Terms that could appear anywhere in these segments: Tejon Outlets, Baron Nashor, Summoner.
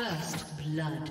First blood.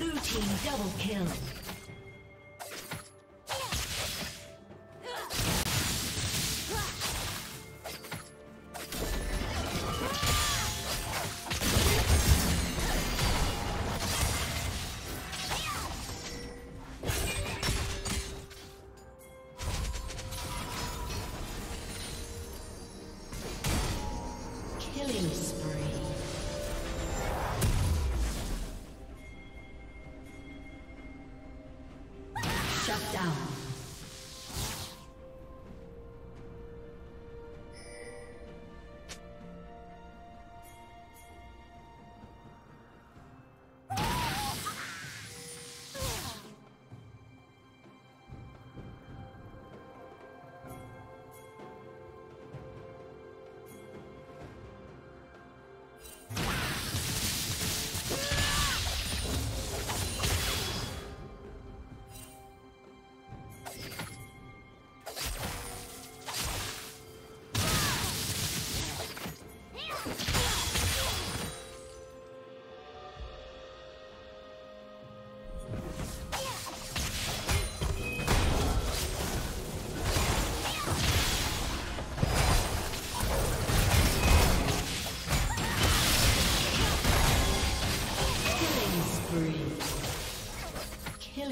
Blue team double kill.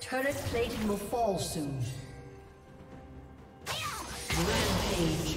Turret plating will fall soon. Rampage.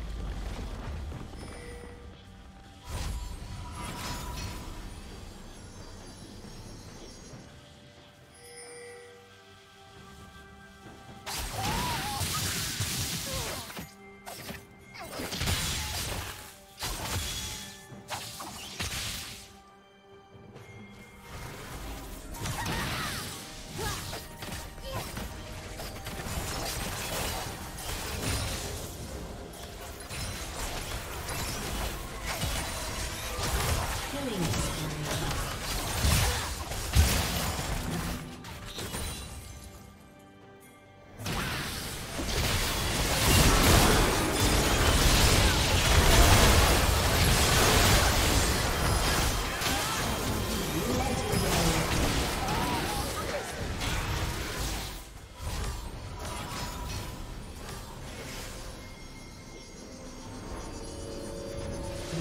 Blue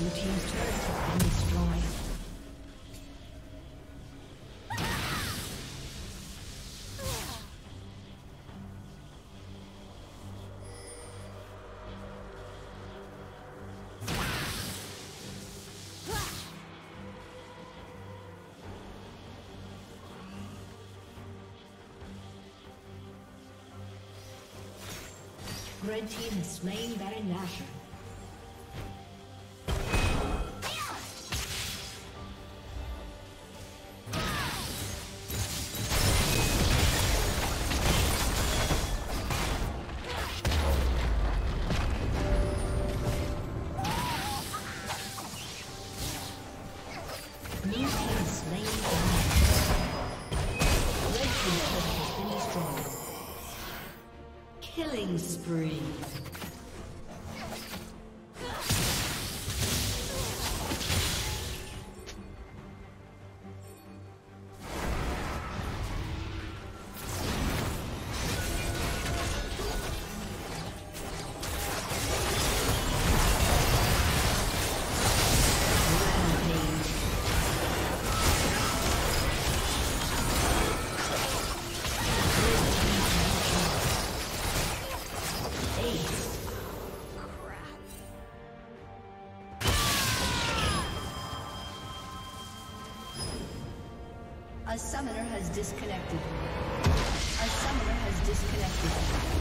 team's turret has been destroyed. Red team has slain Baron Nashor. Spree. A summoner has disconnected.